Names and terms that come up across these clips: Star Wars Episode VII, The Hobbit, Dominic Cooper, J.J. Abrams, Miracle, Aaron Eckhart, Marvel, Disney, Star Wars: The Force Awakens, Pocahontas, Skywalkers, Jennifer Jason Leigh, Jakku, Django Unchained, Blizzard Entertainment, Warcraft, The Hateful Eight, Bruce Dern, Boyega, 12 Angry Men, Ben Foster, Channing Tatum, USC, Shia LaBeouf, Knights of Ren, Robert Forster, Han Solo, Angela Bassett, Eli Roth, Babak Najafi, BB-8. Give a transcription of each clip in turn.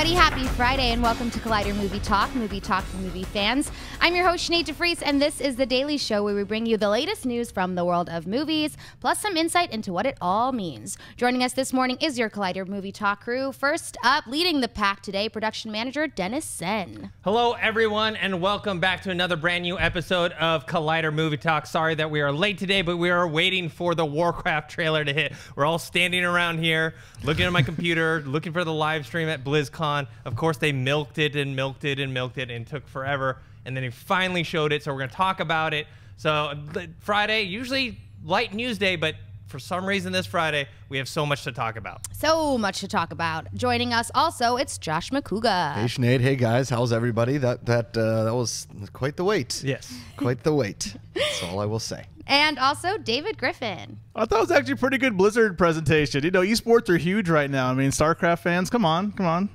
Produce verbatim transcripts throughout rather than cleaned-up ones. everybody. Happy Friday and welcome to Collider Movie Talk, movie talk for movie fans. I'm your host, Sinead DeVries, and this is The Daily Show where we bring you the latest news from the world of movies, plus some insight into what it all means. Joining us this morning is your Collider Movie Talk crew. First up, leading the pack today, production manager Dennis Sen. Hello, everyone, and welcome back to another brand new episode of Collider Movie Talk. Sorry that we are late today, but we are waiting for the Warcraft trailer to hit. We're all standing around here, looking at my computer, looking for the live stream at BlizzCon. Of course, they milked it and milked it and milked it and took forever. And then they finally showed it, so we're going to talk about it. So Friday, usually light news day, but for some reason this Friday, we have so much to talk about. So much to talk about. Joining us also, it's Josh Macuga. Hey, Sinead. Hey, guys. How's everybody? That, that, uh, that was quite the wait. Yes. Quite the wait. That's all I will say. And also David Griffin. I thought it was actually a pretty good Blizzard presentation. You know, esports are huge right now. I mean, StarCraft fans, come on, come on.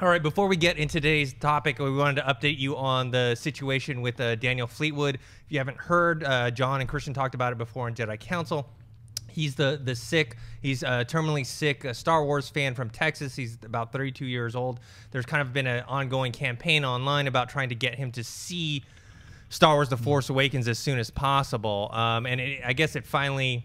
All right, before we get into today's topic, we wanted to update you on the situation with uh, Daniel Fleetwood. If you haven't heard, uh, John and Christian talked about it before in Jedi Council. He's the, the sick, he's a terminally sick a Star Wars fan from Texas. He's about thirty-two years old. There's kind of been an ongoing campaign online about trying to get him to see Star Wars The Force Awakens as soon as possible. Um, and it, I guess it finally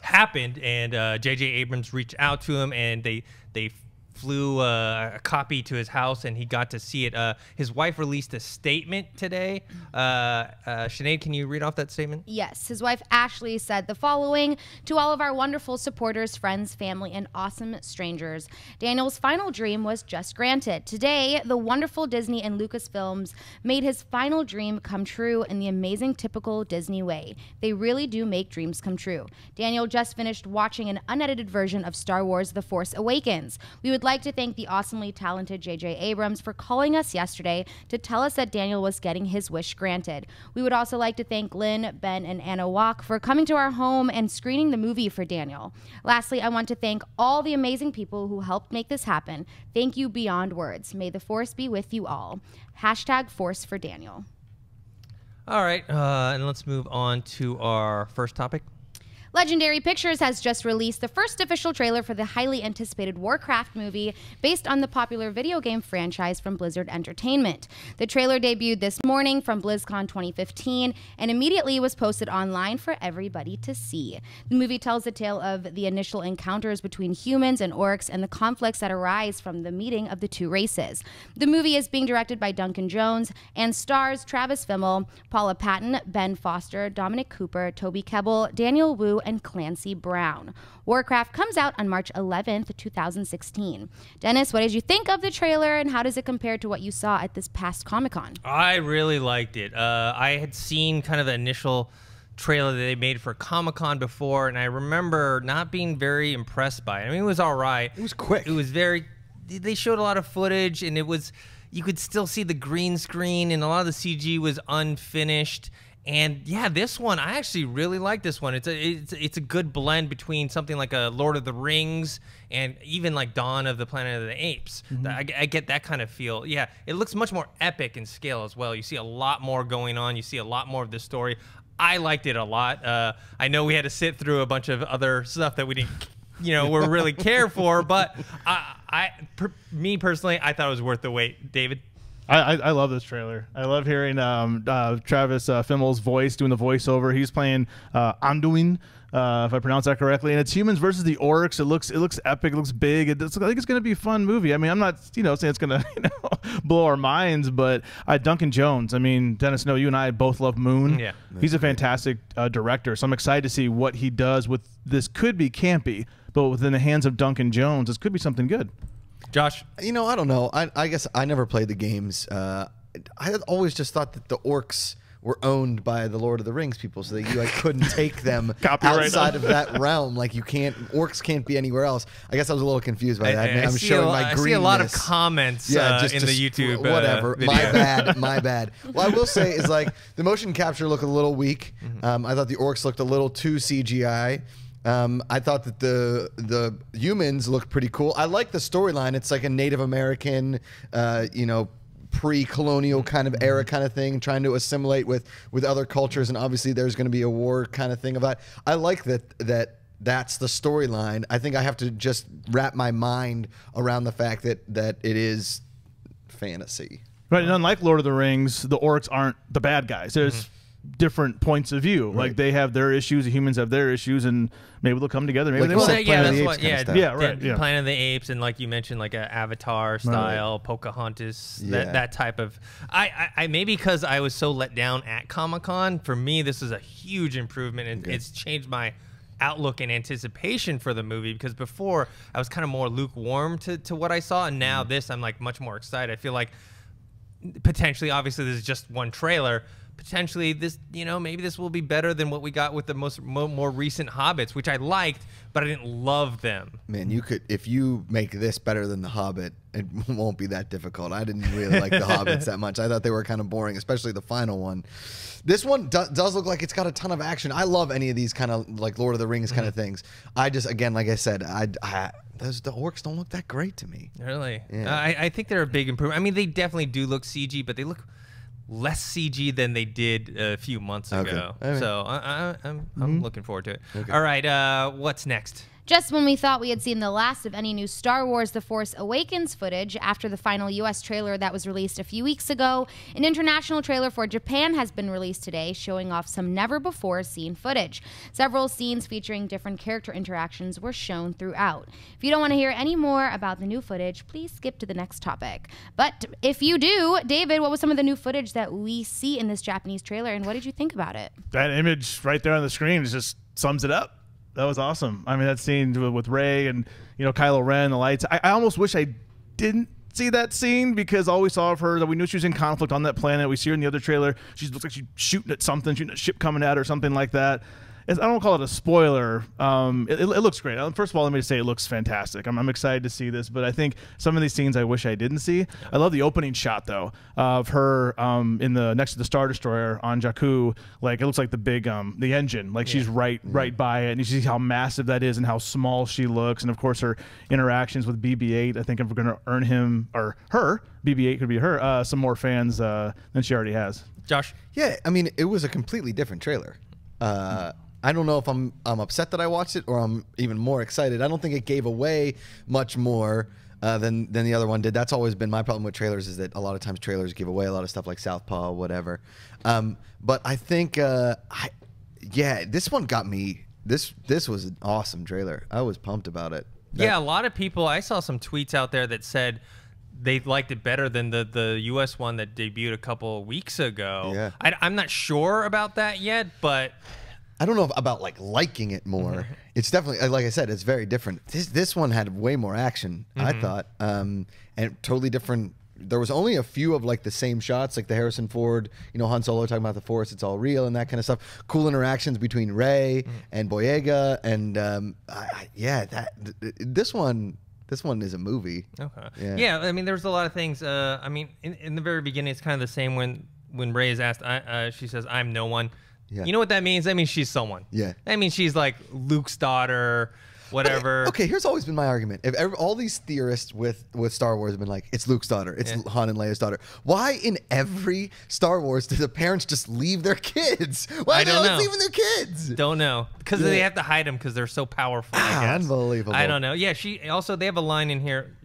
happened, and uh, J J Abrams reached out to him, and they they flew uh, a copy to his house, and he got to see it. Uh, his wife released a statement today. Uh, uh, Sinead, can you read off that statement? Yes. His wife, Ashley, said the following: to all of our wonderful supporters, friends, family, and awesome strangers, Daniel's final dream was just granted. Today, the wonderful Disney and Lucasfilms made his final dream come true in the amazing, typical Disney way. They really do make dreams come true. Daniel just finished watching an unedited version of Star Wars The Force Awakens. We would like Like to thank the awesomely talented J J Abrams for calling us yesterday to tell us that Daniel was getting his wish granted. We would also like to thank Lynn, Ben, and Anna Walk for coming to our home and screening the movie for Daniel. Lastly, I want to thank all the amazing people who helped make this happen. Thank you beyond words. May the force be with you all. Hashtag Force for Daniel. All right, uh, and let's move on to our first topic. Legendary Pictures has just released the first official trailer for the highly anticipated Warcraft movie based on the popular video game franchise from Blizzard Entertainment. The trailer debuted this morning from BlizzCon twenty fifteen and immediately was posted online for everybody to see. The movie tells the tale of the initial encounters between humans and orcs and the conflicts that arise from the meeting of the two races. The movie is being directed by Duncan Jones and stars Travis Fimmel, Paula Patton, Ben Foster, Dominic Cooper, Toby Kebbell, Daniel Wu, and Clancy Brown. Warcraft comes out on March eleventh, two thousand sixteen. Dennis, what did you think of the trailer, and how does it compare to what you saw at this past Comic-Con? I really liked it. Uh, I had seen kind of the initial trailer that they made for Comic-Con before, and I remember not being very impressed by it. I mean, it was all right. It was quick. It was very... They showed a lot of footage, and it was... You could still see the green screen, and a lot of the C G was unfinished. And yeah, this one, I actually really like this one. It's a it's, it's a good blend between something like a Lord of the Rings and even like Dawn of the Planet of the Apes. Mm-hmm. I, I get that kind of feel. Yeah, it looks much more epic in scale as well. You see a lot more going on. You see a lot more of this story. I liked it a lot. Uh, I know we had to sit through a bunch of other stuff that we didn't, you know, we really care for. But I, I per, me personally, I thought it was worth the wait. David? I, I love this trailer. I love hearing um, uh, Travis uh, Fimmel's voice, doing the voiceover. He's playing uh, Anduin, uh, if I pronounce that correctly. And it's humans versus the orcs. It looks it looks epic. It looks big. It, it's, I think it's going to be a fun movie. I mean, I'm not you know saying it's going to you know, blow our minds, but uh, Duncan Jones. I mean, Dennis, no, you and I both love Moon. Yeah, he's a fantastic uh, director. So I'm excited to see what he does with this. Could be campy, but within the hands of Duncan Jones, this could be something good. Josh? You know, I don't know. I, I guess I never played the games. Uh, I always just thought that the orcs were owned by the Lord of the Rings people, so that you like couldn't take them outside of that realm. Like you can't, orcs can't be anywhere else. I guess I was a little confused by that. I, I I'm showing my greenness. I see a lot of comments yeah, uh, just, in just the YouTube. Whatever. Uh, my bad. My bad. Well, I will say is like the motion capture looked a little weak. Mm-hmm. um, I thought the orcs looked a little too C G I. Um, I thought that the the humans looked pretty cool. I like the storyline. It's like a Native American, uh, you know, pre-colonial kind of era kind of thing, trying to assimilate with with other cultures, and obviously there's going to be a war kind of thing about. I like that that that's the storyline. I think I have to just wrap my mind around the fact that that it is fantasy. Right, and unlike Lord of the Rings, the orcs aren't the bad guys. There's mm-hmm. different points of view. Right. Like they have their issues, the humans have their issues, and maybe they'll come together. Maybe like, they well, won't. Yeah, that's what. Yeah, yeah, right. Yeah. Planet of the Apes, and like you mentioned, like an Avatar style, right. Pocahontas, yeah. that that type of. I, I, I maybe because I was so let down at Comic-Con. For me, this is a huge improvement, and okay. it's changed my outlook and anticipation for the movie, because before I was kind of more lukewarm to, to what I saw, and now mm-hmm. this I'm like much more excited. I feel like potentially, obviously this is just one trailer, potentially this, you know, maybe this will be better than what we got with the most mo more recent Hobbits, which I liked, but I didn't love them. Man, you could, if you make this better than the Hobbit, it won't be that difficult. I didn't really like the Hobbits that much. I thought they were kind of boring, especially the final one. This one do does look like it's got a ton of action. I love any of these kind of like Lord of the Rings kind of things. I just, again, like I said, I, I those, the orcs don't look that great to me. Really? Yeah. Uh, I, I think they're a big improvement. I mean, they definitely do look C G, but they look less C G than they did a few months okay. ago. All right. So I, I, I'm, mm-hmm. I'm looking forward to it. Okay. All right, uh, what's next? Just when we thought we had seen the last of any new Star Wars The Force Awakens footage, after the final U S trailer that was released a few weeks ago, an international trailer for Japan has been released today, showing off some never-before-seen footage. Several scenes featuring different character interactions were shown throughout. If you don't want to hear any more about the new footage, please skip to the next topic. But if you do, David, what was some of the new footage that we see in this Japanese trailer, and what did you think about it? That image right there on the screen just sums it up. That was awesome. I mean, that scene with Rey and, you know, Kylo Ren, the lights. I, I almost wish I didn't see that scene, because all we saw of her, that we knew she was in conflict on that planet. We see her in the other trailer. She looks like she's shooting at something, shooting at a ship coming at her or something like that. It's, I don't want to call it a spoiler. Um, it, it looks great. First of all, let me just say it looks fantastic. I'm, I'm excited to see this, but I think some of these scenes I wish I didn't see. I love the opening shot, though, of her um, in the next to the Star Destroyer on Jakku. Like, it looks like the big um, the engine. Like, yeah. she's right right by it, and you see how massive that is and how small she looks. And, of course, her interactions with B B eight. I think if we're going to earn him, or her, B B eight could be her, uh, some more fans uh, than she already has. Josh? Yeah, I mean, it was a completely different trailer. Uh, I don't know if I'm I'm upset that I watched it, or I'm even more excited. I don't think it gave away much more uh, than than the other one did. That's always been my problem with trailers, is that a lot of times trailers give away a lot of stuff, like Southpaw, whatever. Um, but I think, uh, I, yeah, this one got me. This this was an awesome trailer. I was pumped about it. That, yeah, a lot of people. I saw some tweets out there that said they liked it better than the the U S one that debuted a couple weeks ago. Yeah, I, I'm not sure about that yet, but. I don't know about like liking it more. It's definitely, like I said, it's very different. This this one had way more action, mm-hmm. I thought, um, and totally different. There was only a few of like the same shots, like the Harrison Ford, you know, Han Solo talking about the Force, it's all real, and that kind of stuff. Cool interactions between Rey mm-hmm. and Boyega, and um, I, yeah, that th this one. This one is a movie. Okay. Yeah. yeah, I mean, there was a lot of things. Uh, I mean, in, in the very beginning, it's kind of the same when when Rey is asked. I, uh, she says, "I'm no one." Yeah. You know what that means? That means she's someone. Yeah. That means she's like Luke's daughter, whatever. But, okay, here's always been my argument. If ever, all these theorists with, with Star Wars have been like, it's Luke's daughter, it's yeah. Han and Leia's daughter. Why in every Star Wars do the parents just leave their kids? Why are they always leaving their kids? Don't know. Because yeah. they have to hide them because they're so powerful. Ah, unbelievable. I don't know. Yeah, she also, they have a line in here.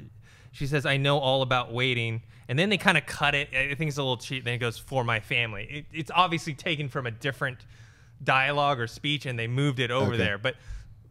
She says, I know all about waiting. And then they kind of cut it. I think it's a little cheap. Then it goes, for my family. It, it's obviously taken from a different dialogue or speech, and they moved it over okay. there. But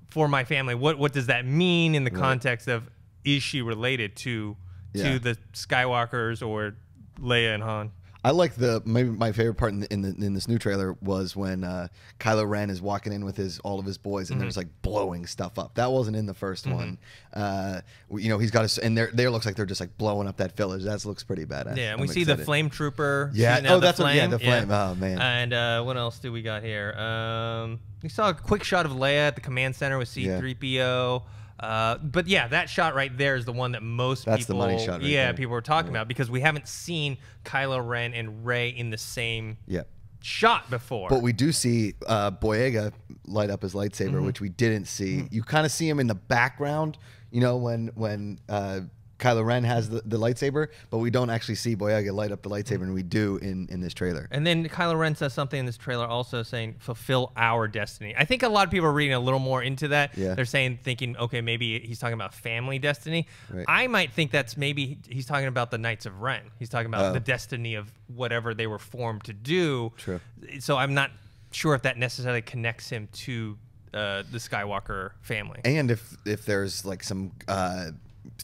for my family, what what does that mean in the right. context of, is she related to yeah. to the Skywalkers or Leia and Han? I like the, maybe my favorite part in the, in, the, in this new trailer was when uh, Kylo Ren is walking in with his all of his boys, and mm-hmm. there's like blowing stuff up. That wasn't in the first mm-hmm. one. Uh, you know, he's got his, and there there looks like they're just like blowing up that village. That looks pretty badass. Yeah, and I'm we excited. See the flame trooper. Yeah, oh, that's flame. What, yeah, the flame. Yeah. Oh man. And uh, what else do we got here? Um, we saw a quick shot of Leia at the command center with C three P O. Yeah. Uh, but yeah, that shot right there is the one that most That's people, the money shot right yeah, there. people were talking yeah. about, because we haven't seen Kylo Ren and Rey in the same yeah. shot before. But we do see uh, Boyega light up his lightsaber, mm-hmm. which we didn't see. Mm-hmm. You kind of see him in the background, you know, when when uh, Kylo Ren has the, the lightsaber, but we don't actually see Boyega light up the lightsaber, and we do in, in this trailer. And then Kylo Ren says something in this trailer also saying, fulfill our destiny. I think a lot of people are reading a little more into that. Yeah. They're saying, thinking, okay, maybe he's talking about family destiny. Right. I might think that's maybe he's talking about the Knights of Ren. He's talking about uh, the destiny of whatever they were formed to do. True. So I'm not sure if that necessarily connects him to Uh, the Skywalker family, and if if there's like some uh,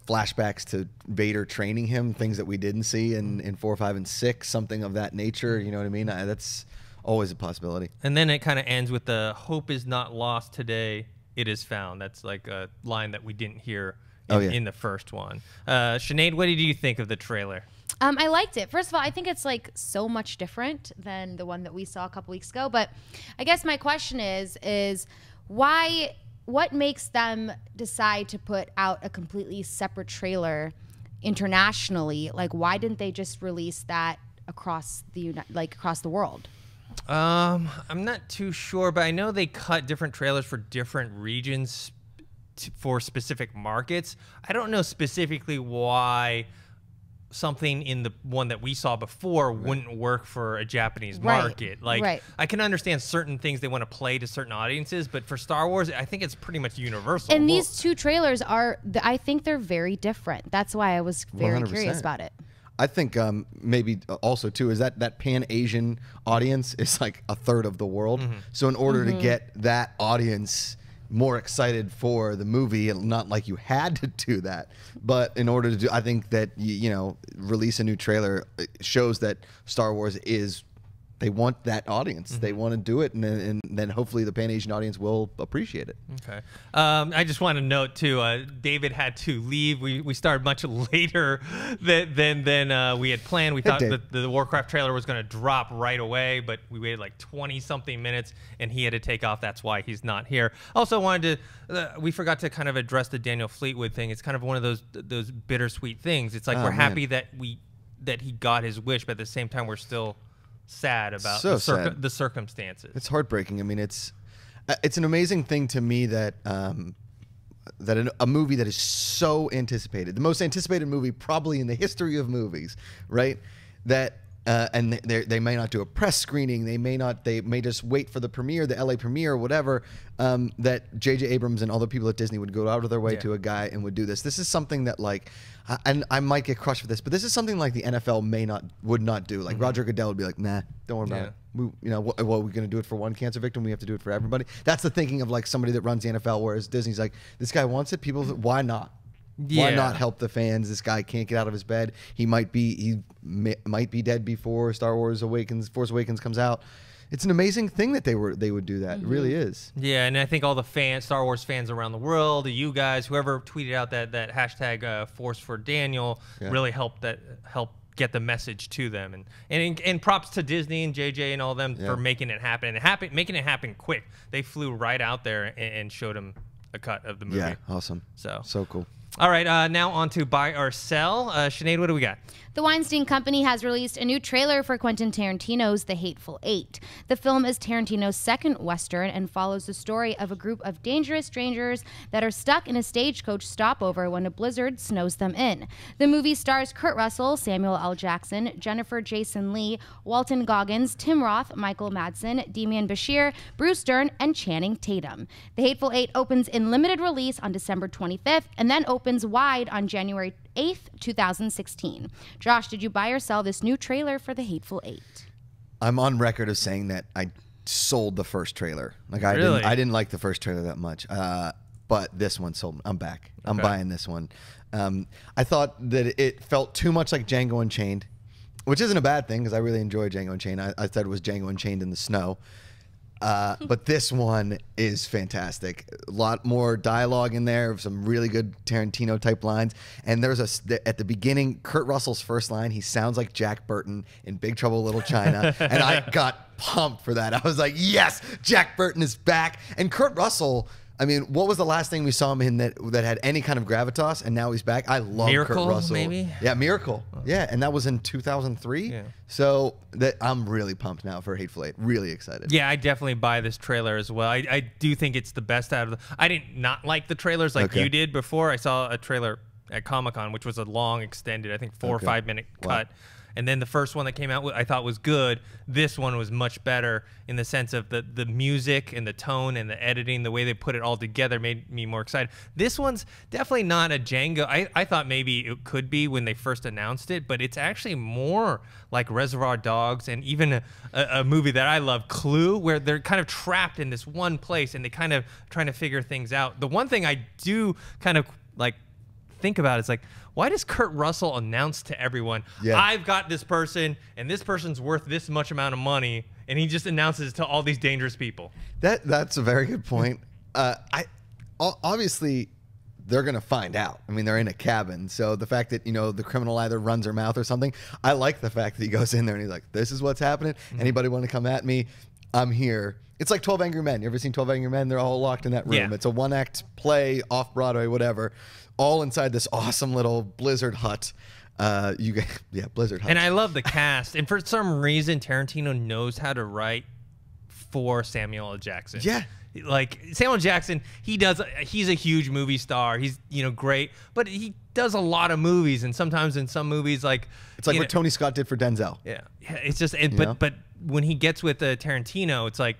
flashbacks to Vader training him, things that we didn't see in in four, five, and six, something of that nature. You know what I mean? I, that's always a possibility. And then it kind of ends with the hope is not lost today; it is found. That's like a line that we didn't hear in, oh, yeah. in the first one. Uh, Sinead, what did you think of the trailer? Um, I liked it. First of all, I think it's like so much different than the one that we saw a couple weeks ago. But I guess my question is is Why, what makes them decide to put out a completely separate trailer internationally? Like, why didn't they just release that across the, like across the world? Um, I'm not too sure, but I know they cut different trailers for different regions to, for specific markets. I don't know specifically why something in the one that we saw before right. wouldn't work for a Japanese right. market. Like right. I can understand certain things they want to play to certain audiences, but for Star Wars, I think it's pretty much universal. And well, these two trailers are, I think they're very different. That's why I was very one hundred percent curious about it. I think um, maybe also too is that that Pan-Asian audience is like a third of the world. Mm-hmm. So in order mm-hmm. to get that audience more excited for the movie, and not like you had to do that, but in order to do, I think that you, you know, release a new trailer shows that Star Wars is, they want that audience, mm-hmm. they want to do it, and then, and then hopefully the Pan-Asian audience will appreciate it. Okay, um, I just want to note too, uh, David had to leave. We we started much later than than, than uh, we had planned. We thought that the Warcraft trailer was going to drop right away, but we waited like twenty something minutes, and he had to take off. That's why he's not here. Also wanted to, uh, we forgot to kind of address the Daniel Fleetwood thing. It's kind of one of those those bittersweet things. It's like oh, we're man. happy that we that he got his wish, but at the same time we're still sad about so the, circu sad. the circumstances. It's heartbreaking. I mean, it's it's an amazing thing to me that um, that an, a movie that is so anticipated, the most anticipated movie probably in the history of movies, right? That uh, and they they may not do a press screening. They may not. They may just wait for the premiere, the L A premiere, whatever. Um, that J J Abrams and all the people at Disney would go out of their way yeah. to a guy and would do this. This is something that like. And I might get crushed for this, but this is something like the N F L may not, would not do. Like mm-hmm. Roger Goodell would be like, nah, don't worry about yeah. it. We, you know, what, well, we're going to do it for one cancer victim. We have to do it for everybody. That's the thinking of like somebody that runs the N F L, whereas Disney's like, this guy wants it. People, why not? Yeah. Why not help the fans? This guy can't get out of his bed. He might be, he may, might be dead before Star Wars Awakens, Force Awakens comes out. It's an amazing thing that they were they would do that. Mm-hmm. It really is. Yeah, and I think all the fans, Star Wars fans around the world, you guys, whoever tweeted out that that hashtag uh, Force for Daniel yeah. really helped that help get the message to them. And and and props to Disney and J J and all them yeah. for making it happen. And happen making it happen quick. They flew right out there and, and showed them a cut of the movie. Yeah, awesome. So so cool. All right, uh, now on to buy or sell. Uh, Sinead, what do we got? The Weinstein Company has released a new trailer for Quentin Tarantino's The Hateful Eight. The film is Tarantino's second Western and follows the story of a group of dangerous strangers that are stuck in a stagecoach stopover when a blizzard snows them in. The movie stars Kurt Russell, Samuel L. Jackson, Jennifer Jason Leigh, Walton Goggins, Tim Roth, Michael Madsen, Demian Bashir, Bruce Dern, and Channing Tatum. The Hateful Eight opens in limited release on December twenty-fifth and then opens opens wide on January eighth, two thousand sixteen. Josh, did you buy or sell this new trailer for The Hateful Eight? I'm on record of saying that I sold the first trailer. Like I, really? didn't, I didn't like the first trailer that much, uh, but this one sold me. I'm back. I'm okay. buying this one. Um, I thought that it felt too much like Django Unchained, which isn't a bad thing because I really enjoy Django Unchained. I, I said it was Django Unchained in the snow. Uh, but this one is fantastic. A lot more dialogue in there, some really good Tarantino type lines. And there's a at the beginning, Kurt Russell's first line. He sounds like Jack Burton in Big Trouble Little China, and I got pumped for that. I was like, yes, Jack Burton is back. And Kurt Russell. I mean, what was the last thing we saw him in that that had any kind of gravitas? And now he's back. I love Miracle, Kurt Russell. Maybe? Yeah, Miracle. Yeah, and that was in two thousand three. Yeah. So that I'm really pumped now for Hateful Eight. Really excited. Yeah, I definitely buy this trailer as well. I, I do think it's the best out of the... I didn't not like the trailers like okay. you did before. I saw a trailer... at Comic-Con, which was a long extended, I think four okay. or five minute cut. Wow. And then the first one that came out, I thought was good. This one was much better in the sense of the the music and the tone and the editing, the way they put it all together made me more excited. This one's definitely not a Django. I, I thought maybe it could be when they first announced it, but it's actually more like Reservoir Dogs and even a, a, a movie that I love, Clue, where they're kind of trapped in this one place and they kind of trying to figure things out. The one thing I do kind of like think about is like, why does Kurt Russell announce to everyone, yeah. I've got this person, and this person's worth this much amount of money, and he just announces to all these dangerous people? That That's a very good point. Uh, I obviously, they're going to find out. I mean, they're in a cabin, so the fact that, you know, the criminal either runs her mouth or something, I like the fact that he goes in there and he's like, this is what's happening. Mm-hmm. Anybody want to come at me? I'm here. It's like twelve Angry Men. You ever seen twelve Angry Men? They're all locked in that room. Yeah. It's a one-act play, off-Broadway, whatever, all inside this awesome little Blizzard hut. Uh, you guys, yeah, Blizzard hut. And I love the cast. And for some reason, Tarantino knows how to write for Samuel L. Jackson. Yeah. Like Samuel Jackson, he does. He's a huge movie star. He's you know great, but he does a lot of movies, and sometimes in some movies, like it's like what know, Tony Scott did for Denzel. Yeah, yeah. It's just, it, but know? but when he gets with uh, Tarantino, it's like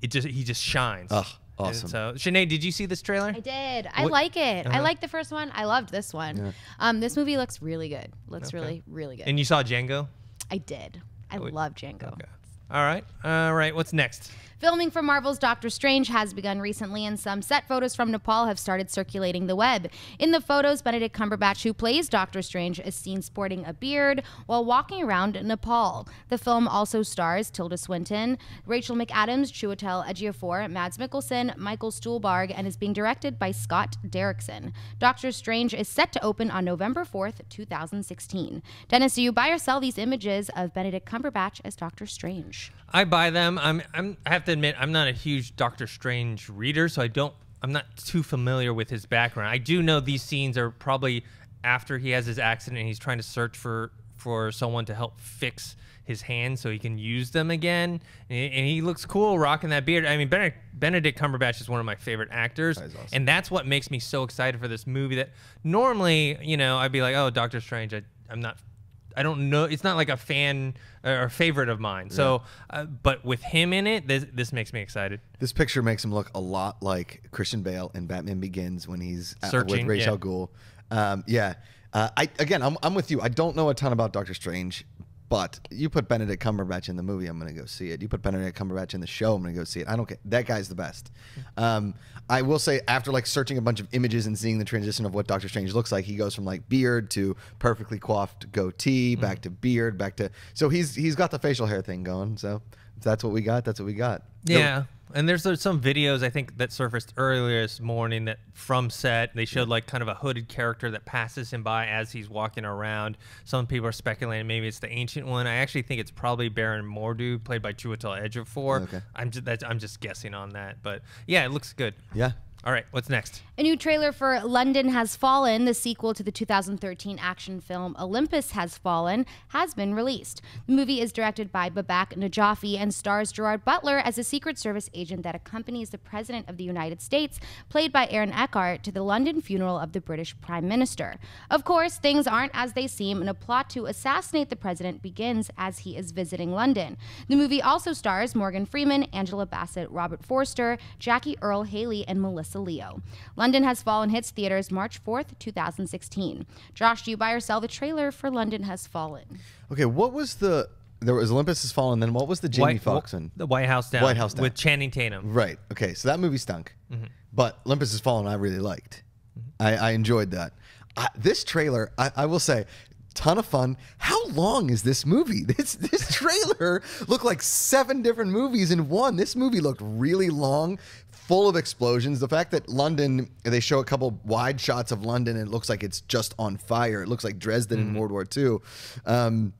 it just he just shines. Ugh, awesome. And so, Sinead, did you see this trailer? I did. I what? like it. Uh -huh. I liked the first one. I loved this one. Yeah. Um, this movie looks really good. Looks okay. really, really good. And you saw Django? I did. I oh, love Django. Okay. All right. All right. What's next? Filming for Marvel's Doctor Strange has begun recently, and some set photos from Nepal have started circulating the web. In the photos, Benedict Cumberbatch, who plays Doctor Strange, is seen sporting a beard while walking around Nepal. The film also stars Tilda Swinton, Rachel McAdams, Chiwetel Ejiofor, Mads Mikkelsen, Michael Stuhlbarg, and is being directed by Scott Derrickson. Doctor Strange is set to open on November fourth, two thousand sixteen. Dennis, do you buy or sell these images of Benedict Cumberbatch as Doctor Strange? I buy them. I'm, I'm, I have to admit, I'm not a huge Doctor Strange reader, so I don't, I'm not too familiar with his background. I do know these scenes are probably after he has his accident and he's trying to search for, for someone to help fix his hands so he can use them again. And, and he looks cool rocking that beard. I mean, Benedict, Benedict Cumberbatch is one of my favorite actors. That is awesome. And that's what makes me so excited for this movie that normally, you know, I'd be like, oh, Doctor Strange, I, I'm not... I don't know. It's not like a fan or favorite of mine. Yeah. So, uh, but with him in it, this, this makes me excited. This picture makes him look a lot like Christian Bale in Batman Begins when he's Searching, with Ra's yeah. al Ghul. Um, yeah. Uh, I again, I'm, I'm with you. I don't know a ton about Doctor Strange, but you put Benedict Cumberbatch in the movie, I'm going to go see it. You put Benedict Cumberbatch in the show, I'm going to go see it. I don't care. That guy's the best. Um, I will say, after like searching a bunch of images and seeing the transition of what Doctor Strange looks like, he goes from like beard to perfectly coiffed goatee, mm-hmm. back to beard, back to... So he's he's got the facial hair thing going. So if that's what we got, that's what we got. Yeah. So, and there's, there's some videos, I think, that surfaced earlier this morning that from set. They showed like kind of a hooded character that passes him by as he's walking around. Some people are speculating maybe it's the Ancient One. I actually think it's probably Baron Mordu, played by Chiwetel Ejiofor. Okay. I'm, just, that's, I'm just guessing on that. But yeah, it looks good. Yeah. All right, what's next? A new trailer for London Has Fallen, the sequel to the two thousand thirteen action film Olympus Has Fallen, has been released. The movie is directed by Babak Najafi and stars Gerard Butler as a Secret Service agent that accompanies the President of the United States, played by Aaron Eckhart, to the London funeral of the British Prime Minister. Of course, things aren't as they seem, and a plot to assassinate the President begins as he is visiting London. The movie also stars Morgan Freeman, Angela Bassett, Robert Forster, Jackie Earle Haley, and Melissa Leo. London Has Fallen hits theaters March fourth, two thousand sixteen. Josh, do you buy or sell the trailer for London Has Fallen? Okay, what was the... There was Olympus Has Fallen, then what was the Jamie Foxx one? The White House Down. White House Down. With Channing Tatum. Right, okay, so that movie stunk. Mm-hmm. But Olympus Has Fallen I really liked. Mm-hmm. I, I enjoyed that. I, this trailer, I, I will say... Ton of fun. How long is this movie? This this trailer looked like seven different movies in one. This movie looked really long, full of explosions. The fact that London, they show a couple wide shots of London and it looks like it's just on fire. It looks like Dresden mm-hmm. in World War Two. Um,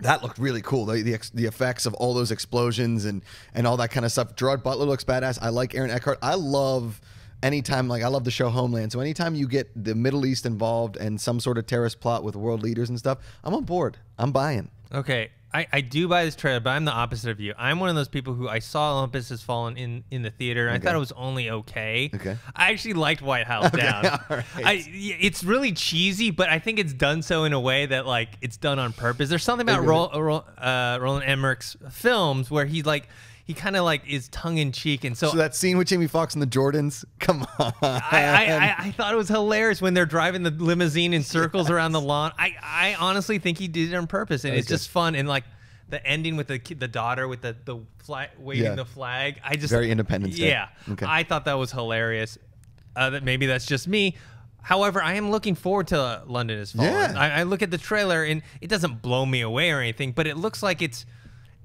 that looked really cool. The, the, the effects of all those explosions and, and all that kind of stuff. Gerard Butler looks badass. I like Aaron Eckhart. I love... Anytime, like I love the show Homeland, so anytime you get the Middle East involved and some sort of terrorist plot with world leaders and stuff, I'm on board. I'm buying. Okay, I, I do buy this trailer, but I'm the opposite of you. I'm one of those people who I saw Olympus Has Fallen in, in the theater, and okay. I thought it was only okay. Okay. I actually liked White House okay, Down. All right. I, it's really cheesy, but I think it's done so in a way that like it's done on purpose. There's something about Roll, uh, Roland Emmerich's films where he's like, he kind of like is tongue in cheek, and so, so that scene with Jamie Foxx and the Jordans. Come on, I, I I thought it was hilarious when they're driving the limousine in circles yes. around the lawn. I I honestly think he did it on purpose, and it's good. Just fun. And like the ending with the the daughter with the the flag waving yeah. the flag. I just very Independence Day. Yeah, okay. I thought that was hilarious. Uh, that maybe that's just me. However, I am looking forward to uh, London Has Fallen. Yeah. I, I look at the trailer and it doesn't blow me away or anything, but it looks like it's.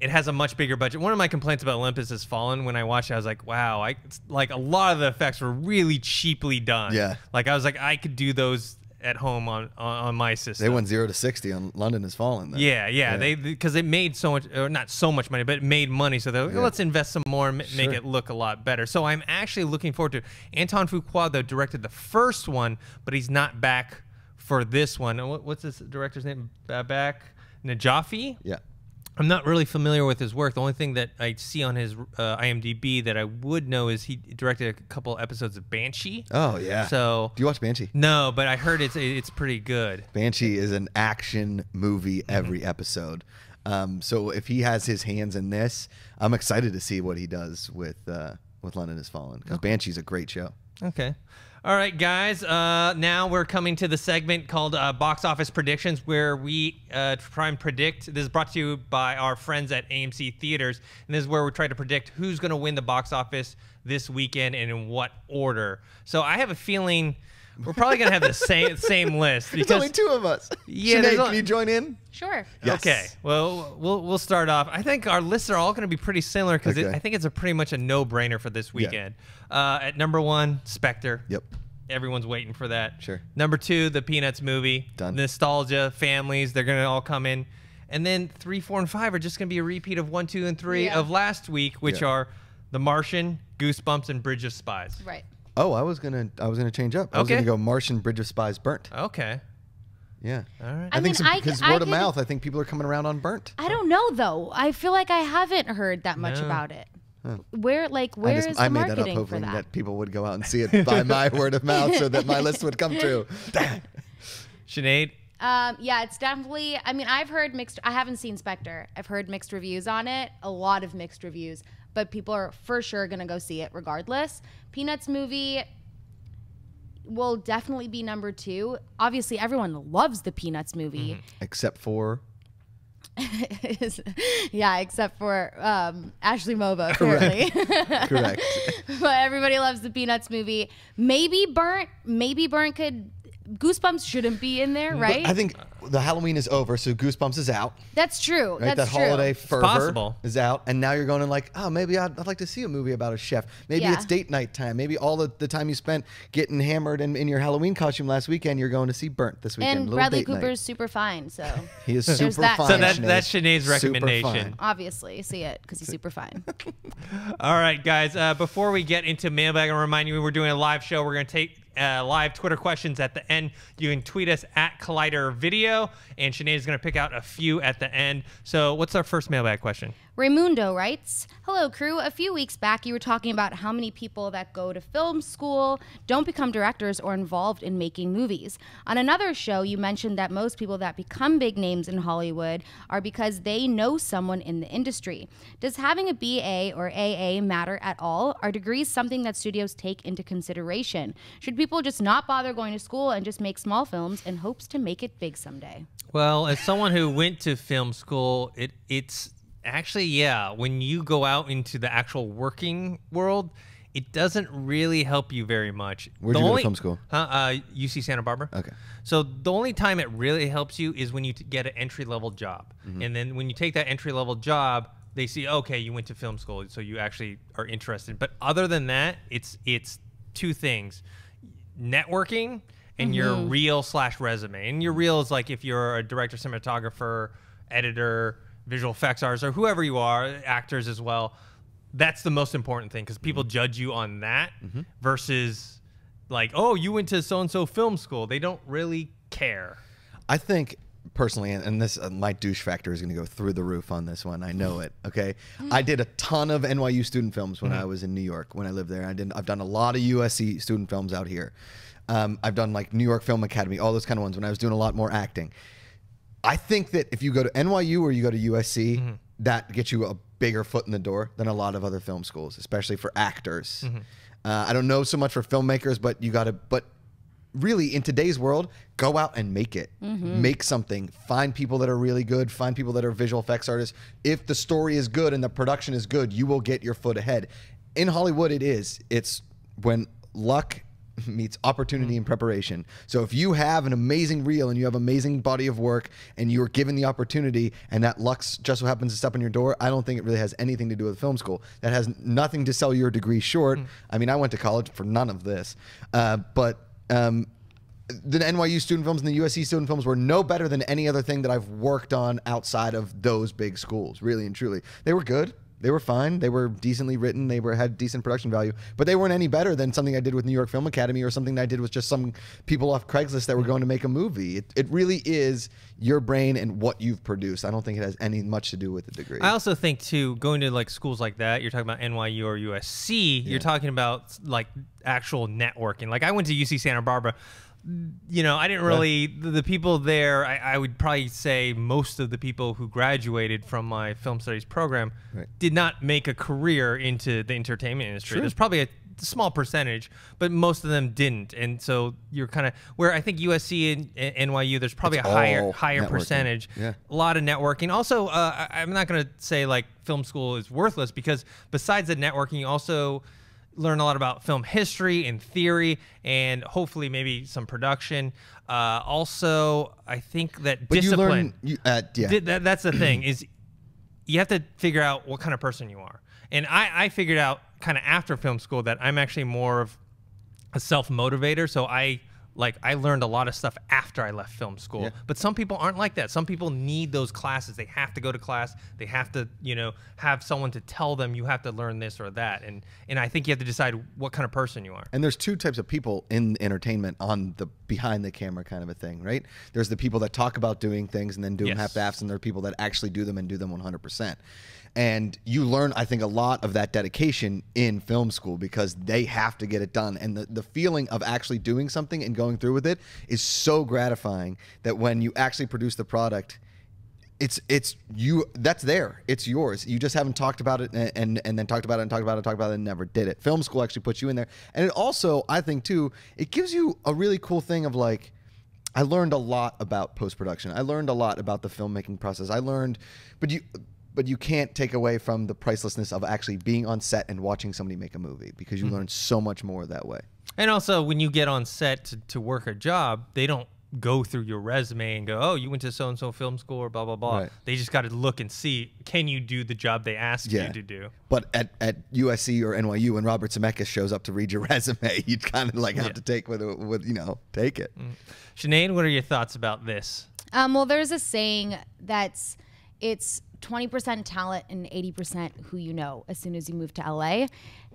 It has a much bigger budget. One of my complaints about Olympus Has Fallen, when I watched it, I was like, wow, I like a lot of the effects were really cheaply done. Yeah. Like I was like, I could do those at home on, on, on my system. They went zero to sixty on London Has Fallen. Though. Yeah, yeah, yeah. They because it made so much, or not so much money, but it made money. So they're like, yeah. let's invest some more and sure. make it look a lot better. So I'm actually looking forward to it. Antoine Fuqua, though, directed the first one, but he's not back for this one. What's this director's name? Babak Najafi? Yeah. I'm not really familiar with his work. The only thing that I see on his uh, IMDb that I would know is he directed a couple episodes of Banshee. Oh yeah. So do you watch Banshee? No, but I heard it's it's pretty good. Banshee is an action movie every mm-hmm. episode. Um, so if he has his hands in this, I'm excited to see what he does with uh, with London Has Fallen, because okay. Banshee's a great show. Okay. All right, guys, uh, now we're coming to the segment called uh, Box Office Predictions, where we uh, try and predict. This is brought to you by our friends at A M C Theaters, and this is where we try to predict who's going to win the box office this weekend and in what order. So I have a feeling we're probably going to have the same same list. Because, there's only two of us. Yeah, Sinead, can you join in? Sure. Yes. Okay, well, we'll we'll start off. I think our lists are all going to be pretty similar because okay. I think it's a pretty much a no-brainer for this weekend. Yeah. Uh, at number one, Spectre. Yep. Everyone's waiting for that. Sure. Number two, the Peanuts movie. Done. Nostalgia, families, they're going to all come in. And then three, four, and five are just going to be a repeat of one, two, and three yeah. of last week, which yeah. are The Martian, Goosebumps, and Bridge of Spies. Right. Oh, I was going to I was gonna change up. I okay. was going to go Martian, Bridge of Spies, Burnt. Okay. Yeah. All right. I, I mean, think because word I of could, mouth, I think people are coming around on Burnt. I don't know, though. I feel like I haven't heard that much no. about it. Huh. Where, like, where I just, is the I made marketing that up, hoping that? that people would go out and see it by my word of mouth, so that my list would come true. Sinead? Um, yeah, it's definitely. I mean, I've heard mixed. I haven't seen Spectre. I've heard mixed reviews on it. A lot of mixed reviews, but people are for sure gonna go see it regardless. Peanuts movie will definitely be number two. Obviously, everyone loves the Peanuts movie, mm-hmm. except for. yeah, except for um, Ashley Moba, apparently. Correct. Correct. But everybody loves the Peanuts movie. Maybe Burnt. Maybe Burnt could. Goosebumps shouldn't be in there, right? But I think the Halloween is over, so Goosebumps is out. That's true. Right? That's that true. Holiday fervor is out, and now you're going to like, oh, maybe I'd, I'd like to see a movie about a chef. Maybe yeah. it's date night time. Maybe all the, the time you spent getting hammered in, in your Halloween costume last weekend, you're going to see Burnt this weekend. And Bradley Cooper's super fine, so he is super that. fine. So that, Sinead. that's Sinead's recommendation. Obviously, see it because he's super fine. All right, guys. Uh, before we get into mailbag, I remind you we're doing a live show. We're going to take. Uh, live Twitter questions at the end. You can tweet us at Collider Video, and Sinead is going to pick out a few at the end. So what's our first mailbag question? Raimundo writes, hello, crew. A few weeks back, you were talking about how many people that go to film school don't become directors or involved in making movies. On another show, you mentioned that most people that become big names in Hollywood are because they know someone in the industry. Does having a B A or A A matter at all? Are degrees something that studios take into consideration? Should people just not bother going to school and just make small films in hopes to make it big someday? Well, as someone who went to film school, it it's... Actually, yeah, when you go out into the actual working world, it doesn't really help you very much. Where'd you go to film school? Huh, uh, U C Santa Barbara. Okay. So the only time it really helps you is when you t get an entry-level job. Mm-hmm. And then when you take that entry-level job, they see, okay, you went to film school, so you actually are interested. But other than that, it's, it's two things. Networking and mm-hmm. your reel slash resume. And your reel is like if you're a director, cinematographer, editor, visual effects artists, or whoever you are, actors as well. That's the most important thing, because people mm-hmm. judge you on that mm-hmm. versus like, oh, you went to so-and-so film school. They don't really care. I think personally, and this uh, my douche factor is going to go through the roof on this one. I know it. Okay, I did a ton of N Y U student films when mm-hmm. I was in New York. When I lived there, I didn't. I've done a lot of U S C student films out here. Um, I've done like New York Film Academy, all those kind of ones. When I was doing a lot more acting, I think that if you go to N Y U or you go to U S C, mm-hmm. that gets you a bigger foot in the door than a lot of other film schools, especially for actors. Mm-hmm. uh, I don't know so much for filmmakers, but you got to. But really, in today's world, go out and make it. Mm-hmm. Make something. Find people that are really good. Find people that are visual effects artists. If the story is good and the production is good, you will get your foot ahead. In Hollywood, it is. It's when luck meets opportunity mm-hmm. and preparation. So if you have an amazing reel and you have amazing body of work and you're given the opportunity and that luck just so happens to step on your door, I don't think it really has anything to do with film school. That has nothing to sell your degree short. Mm-hmm. I mean, I went to college for none of this, uh, but... Um, the N Y U student films and the U S C student films were no better than any other thing that I've worked on outside of those big schools, really and truly. They were good. They were fine. They were decently written. They were had decent production value, but they weren't any better than something I did with New York Film Academy or something that I did with just some people off Craigslist that were going to make a movie. It, it really is your brain and what you've produced. I don't think it has any much to do with the degree. I also think, too, going to like schools like that, you're talking about N Y U or U S C, yeah. you're talking about like actual networking. Like I went to U C Santa Barbara. You know, I didn't really, the, the people there, I, I would probably say most of the people who graduated from my film studies program right. did not make a career into the entertainment industry. Sure. There's probably a small percentage, but most of them didn't. And so you're kind of, where I think U S C and, and N Y U, there's probably it's a higher higher networking. percentage. Yeah. A lot of networking. Also, uh, I, I'm not going to say like film school is worthless because besides the networking, you also learn a lot about film history and theory and hopefully maybe some production. Uh, also, I think that but discipline, you learn, you, uh, yeah. di that, that's the thing, is you have to figure out what kind of person you are. And I, I figured out kind of after film school that I'm actually more of a self-motivator. So I like I learned a lot of stuff after I left film school. Yeah. But some people aren't like that. Some people need those classes. They have to go to class. They have to, you know, have someone to tell them you have to learn this or that. And and I think you have to decide what kind of person you are. And there's two types of people in entertainment on the behind the camera kind of a thing, right? There's the people that talk about doing things and then do yes. them half-assed, and there are people that actually do them and do them one hundred percent. And you learn, I think, a lot of that dedication in film school because they have to get it done. And the, the feeling of actually doing something and going through with it is so gratifying that when you actually produce the product, it's it's you that's there. It's yours. You just haven't talked about it and, and, and then talked about it and talked about it and talked about it and never did it. Film school actually puts you in there. And it also, I think, too, it gives you a really cool thing of like, I learned a lot about post-production. I learned a lot about the filmmaking process. I learned, but you... But you can't take away from the pricelessness of actually being on set and watching somebody make a movie because you mm-hmm. learn so much more that way. And also, when you get on set to, to work a job, they don't go through your resume and go, oh, you went to so-and-so film school or blah, blah, blah. Right. They just got to look and see, can you do the job they asked yeah. you to do? But at, at U S C or N Y U, when Robert Zemeckis shows up to read your resume, you kind of like have yeah. to take with, with, you know, take it. Mm. Sinead, what are your thoughts about this? Um, well, there's a saying that's, it's, twenty percent talent and eighty percent who you know as soon as you move to L A.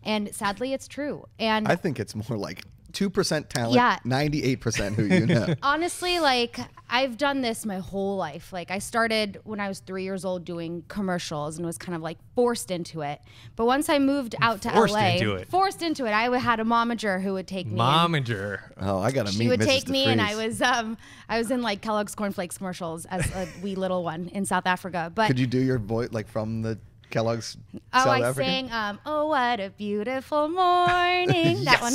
And sadly, it's true. And I think it's more like two percent talent, yeah. ninety-eight percent who you know. Honestly, like I've done this my whole life. Like I started when I was three years old doing commercials and was kind of like forced into it. But once I moved out to forced L A, into it. forced into it, I had a momager who would take me. Momager. Oh, I gotta meet Missus DeVries. She would take me, and I was um I was in like Kellogg's cornflakes commercials as a wee little one in South Africa. But could you do your voice like from the Kellogg's South African? Oh, I sang, um, oh, what a beautiful morning. That one.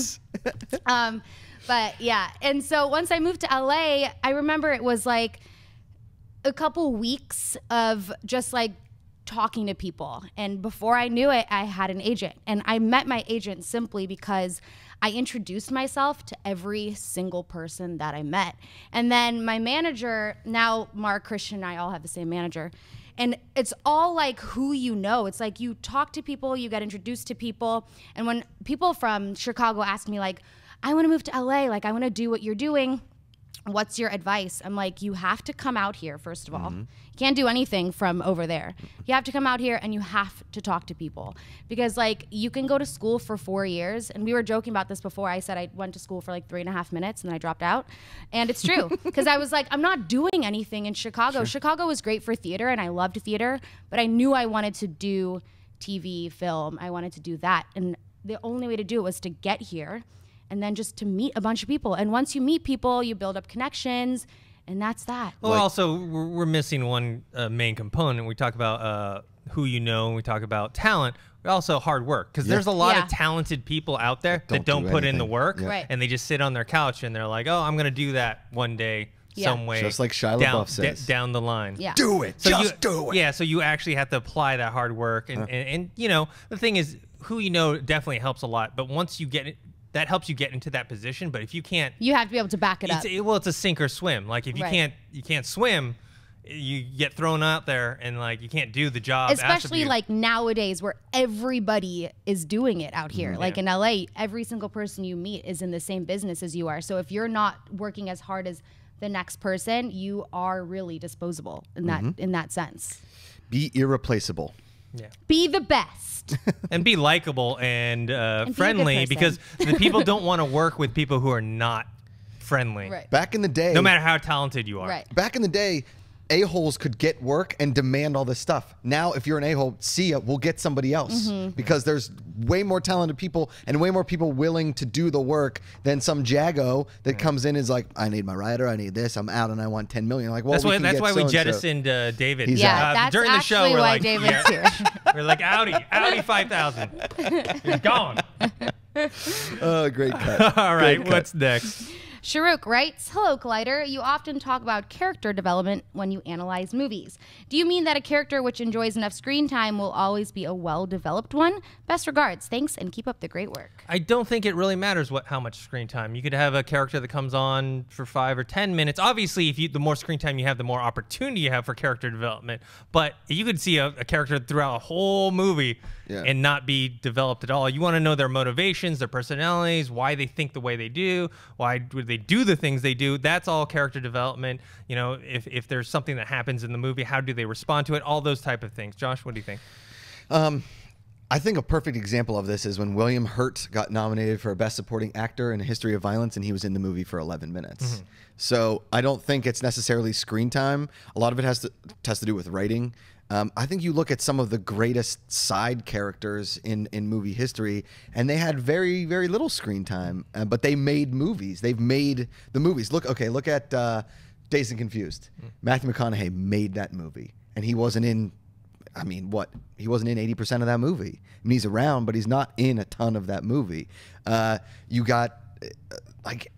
Um, but yeah. And so once I moved to L A, I remember it was like a couple weeks of just like talking to people. And before I knew it, I had an agent. And I met my agent simply because I introduced myself to every single person that I met. And then my manager, now Mark, Christian, and I all have the same manager. And it's all like who you know. It's like you talk to people, you get introduced to people. And when people from Chicago asked me like, I wanna move to L A, like I wanna do what you're doing, what's your advice? I'm like, you have to come out here, first of all. Mm-hmm. You can't do anything from over there. You have to come out here and you have to talk to people. Because like, you can go to school for four years, and we were joking about this before. I said I went to school for like three and a half minutes and then I dropped out. And it's true, because I was like, I'm not doing anything in Chicago. Sure. Chicago was great for theater and I loved theater, but I knew I wanted to do T V, film, I wanted to do that. And the only way to do it was to get here and then just to meet a bunch of people. And once you meet people, you build up connections, and that's that. Well, like, also, we're, we're missing one uh, main component. We talk about uh, who you know, and we talk about talent, but also hard work. Because yeah. there's a lot yeah. of talented people out there that don't, that don't do put anything. in the work, yeah. right. and they just sit on their couch, and they're like, oh, I'm going to do that one day. Yeah. Some way, just like Shia down, LaBeouf says, down the line. Yeah. Do it, so just you, do it. Yeah, so you actually have to apply that hard work, and, huh. and and you know the thing is, who you know definitely helps a lot. But once you get it, that helps you get into that position. But if you can't, you have to be able to back it up. It, well, it's a sink or swim. Like if you right. can't, you can't swim. You get thrown out there and like you can't do the job. Especially like nowadays where everybody is doing it out here. Yeah. Like in L A, every single person you meet is in the same business as you are. So if you're not working as hard as the next person, you are really disposable in that mm-hmm. in that sense. Be irreplaceable. Yeah. Be the best. And be likable and, uh, and friendly, be because the people don't want to work with people who are not friendly. Right. Back in the day, no matter how talented you are. Right. Back in the day, a-holes could get work and demand all this stuff. Now, if you're an a-hole, see ya, we'll get somebody else mm-hmm. because there's way more talented people and way more people willing to do the work than some jago that mm-hmm. comes in and is like, I need my writer, I need this, I'm out and I want ten million. Like, well, that's we why, can that's get why so we jettisoned so. uh, David. He's yeah, out. That's uh, during the show, we're like, David's here. We're like, Audi, Audi five thousand. You're gone. Oh, great cut. All right, great what's cut. next? Sharuk writes, hello, Collider. You often talk about character development when you analyze movies. Do you mean that a character which enjoys enough screen time will always be a well-developed one? Best regards. Thanks, and keep up the great work. I don't think it really matters what how much screen time. You could have a character that comes on for five or ten minutes. Obviously, if you the more screen time you have, the more opportunity you have for character development. But you could see a, a character throughout a whole movie yeah. and not be developed at all. You want to know their motivations, their personalities, why they think the way they do, why would they do the things they do. That's all character development. You know, if, if there's something that happens in the movie, how do they respond to it? All those type of things. Josh, what do you think? Um, I think a perfect example of this is when William Hurt got nominated for Best Supporting Actor in A History of Violence, and he was in the movie for eleven minutes. Mm-hmm. So I don't think it's necessarily screen time. A lot of it has to, has to do with writing. Um, I think you look at some of the greatest side characters in, in movie history, and they had very, very little screen time, uh, but they made movies. They've made the movies. Look, okay, look at uh, Dazed and Confused. Mm. Matthew McConaughey made that movie, and he wasn't in, I mean, what? He wasn't in eighty percent of that movie. I mean, he's around, but he's not in a ton of that movie. Uh, you got, uh, like...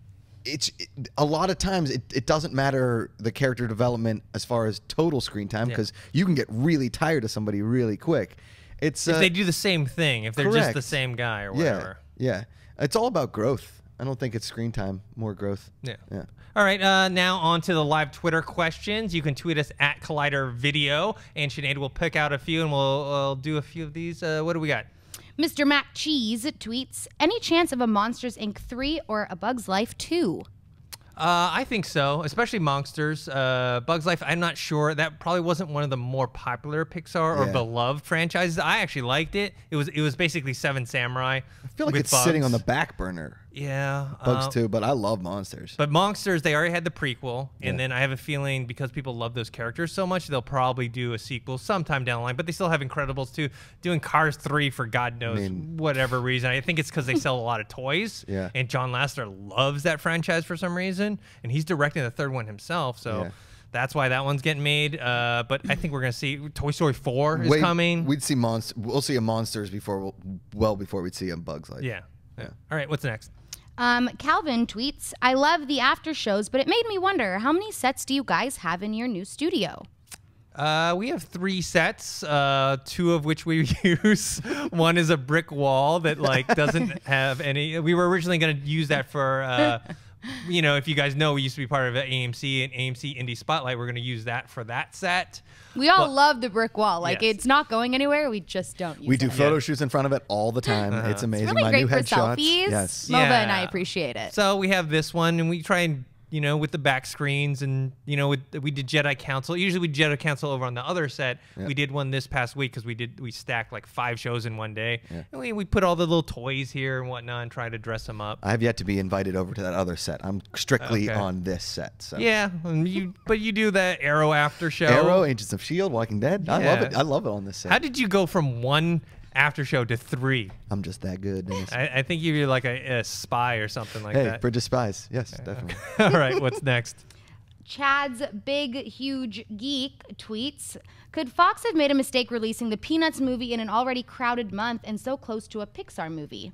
It's it, a lot of times it, it doesn't matter the character development as far as total screen time because yeah. you can get really tired of somebody really quick. It's if uh, they do the same thing, if they're correct. just the same guy or whatever. Yeah, yeah. It's all about growth. I don't think it's screen time, more growth. Yeah. Yeah. All right, uh, now on to the live Twitter questions. You can tweet us at Collider Video, and Sinead will pick out a few, and we'll, we'll do a few of these. Uh, what do we got? Mister Mac Cheese tweets, any chance of a Monsters, Incorporated three or a Bug's Life two? Uh, I think so, especially Monsters. Uh, Bug's Life, I'm not sure. That probably wasn't one of the more popular Pixar or yeah. beloved franchises. I actually liked it. It was it was basically Seven Samurai. I feel like it's Bugs. sitting on the back burner. Yeah. Bugs uh, too, but I love Monsters. But Monsters, they already had the prequel, yeah. and then I have a feeling because people love those characters so much, they'll probably do a sequel sometime down the line, but they still have Incredibles two. Doing Cars three for God knows I mean, whatever reason. I think it's because they sell a lot of toys, yeah. and John Lasseter loves that franchise for some reason, and he's directing the third one himself, so... Yeah. That's why that one's getting made, uh, but I think we're gonna see Toy Story four is Wait, coming. We'd see monst We'll see a Monsters before, we'll, well before we'd see a Bug's Life. Yeah. yeah. All right. What's next? Um, Calvin tweets, I love the after shows, but it made me wonder, how many sets do you guys have in your new studio? Uh, we have three sets, uh, two of which we use. One is a brick wall that like doesn't have any. We were originally gonna use that for. Uh, You know, if you guys know, we used to be part of A M C and A M C Indie Spotlight. We're going to use that for that set. We all but, love the brick wall. Like, yes. it's not going anywhere. We just don't use it. We do that. photo yeah. shoots in front of it all the time. Uh-huh. It's amazing. It's really My great new for headshots. selfies. Yes. Mova yeah. and I appreciate it. So we have this one, and we try and you know, with the back screens, and, you know, with, we did Jedi Council. Usually we did Jedi Council over on the other set. Yep. We did one this past week because we did, we stacked like five shows in one day. Yep. And we, we put all the little toys here and whatnot and try to dress them up. I have yet to be invited over to that other set. I'm strictly okay. on this set. So. Yeah, and you, but you do that Arrow after show. Arrow, Agents of S H I E L D, Walking Dead. Yeah. I love it. I love it on this set. How did you go from one after show to three? I'm just that good. I, I think you're like a, a spy or something like hey, that. Hey, Bridge of Spies. Yes, okay, definitely. Okay. All right, what's next? Chad's Big Huge Geek tweets, could Fox have made a mistake releasing the Peanuts movie in an already crowded month and so close to a Pixar movie?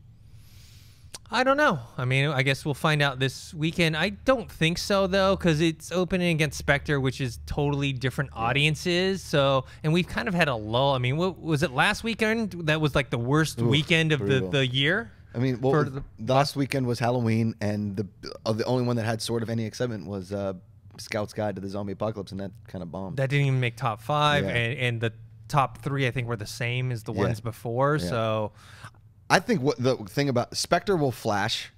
I don't know. I mean, I guess we'll find out this weekend. I don't think so, though, because it's opening against Spectre, which is totally different audiences. So, and we've kind of had a lull. I mean, what was it last weekend? That was like the worst Oof, weekend of the, the year. I mean, well, the, last weekend was Halloween, and the uh, the only one that had sort of any excitement was uh, Scout's Guide to the Zombie Apocalypse, and that kind of bombed. That didn't even make top five, yeah. and, and the top three, I think, were the same as the yeah. ones before. Yeah. So. I think what the thing about Spectre will flash,